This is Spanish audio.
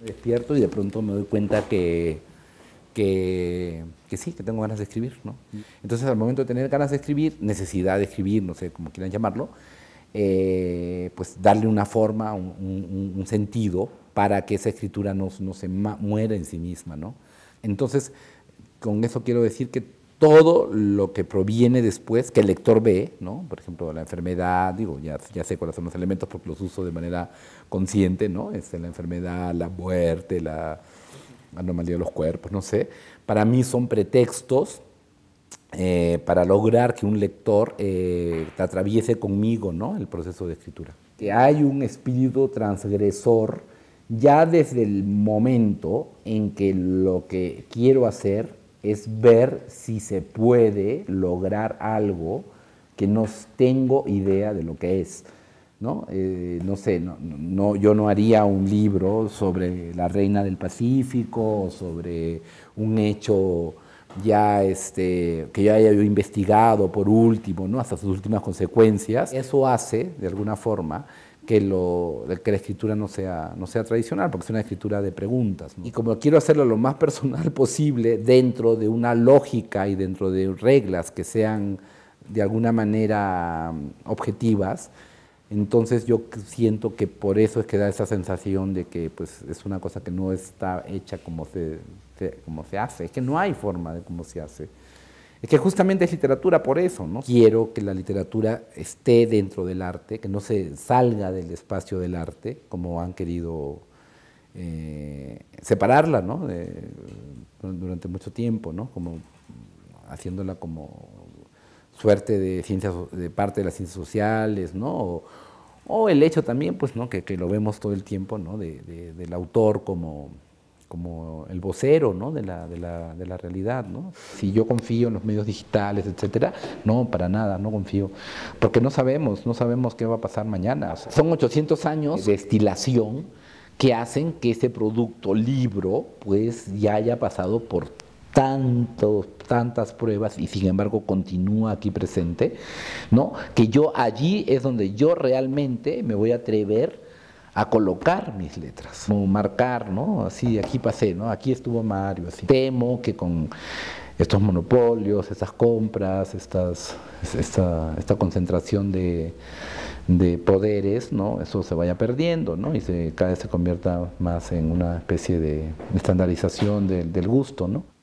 Me despierto y de pronto me doy cuenta que sí, que tengo ganas de escribir, ¿no? Entonces, al momento de tener ganas de escribir, necesidad de escribir, no sé cómo quieran llamarlo, pues darle una forma, un sentido para que esa escritura no se muera en sí misma, ¿no? Entonces, con eso quiero decir que todo lo que proviene después, que el lector ve, ¿no? Por ejemplo, la enfermedad, digo, ya sé cuáles son los elementos porque los uso de manera consciente, ¿no? La enfermedad, la muerte, la anomalía de los cuerpos, no sé. Para mí son pretextos para lograr que un lector atraviese conmigo, ¿no? El proceso de escritura. Que hay un espíritu transgresor ya desde el momento en que lo que quiero hacer es ver si se puede lograr algo que no tengo idea de lo que es, ¿no? No sé, yo no haría un libro sobre la Reina del Pacífico, o sobre un hecho ya que ya haya yo investigado por último, ¿no? Hasta sus últimas consecuencias. Eso hace, de alguna forma, que la escritura no sea tradicional, porque es una escritura de preguntas, ¿no? Y como quiero hacerlo lo más personal posible, dentro de una lógica y dentro de reglas que sean de alguna manera objetivas, entonces yo siento que por eso es que da esa sensación de que pues, es una cosa que no está hecha como se hace, es que no hay forma de cómo se hace. Es que justamente es literatura por eso, ¿no? Quiero que la literatura esté dentro del arte, que no se salga del espacio del arte, como han querido separarla, ¿no? Durante mucho tiempo, ¿no? Como haciéndola como suerte de parte de las ciencias sociales, ¿no? O el hecho también, pues, ¿no? Que lo vemos todo el tiempo, ¿no? Del autor como el vocero, ¿no? de la realidad, ¿no? Si yo confío en los medios digitales, etcétera, no, para nada, no confío, porque no sabemos qué va a pasar mañana. O sea, son 800 años de destilación que hacen que ese producto libro pues ya haya pasado por tantas pruebas y sin embargo continúa aquí presente, ¿no? Que yo allí es donde yo realmente me voy a atrever a colocar mis letras, como marcar, ¿no? Así, aquí pasé, ¿no? Aquí estuvo Mario, así. Temo que con estos monopolios, estas compras, esta concentración de poderes, ¿no? Eso se vaya perdiendo, ¿no? Y cada vez se convierta más en una especie de estandarización del gusto, ¿no?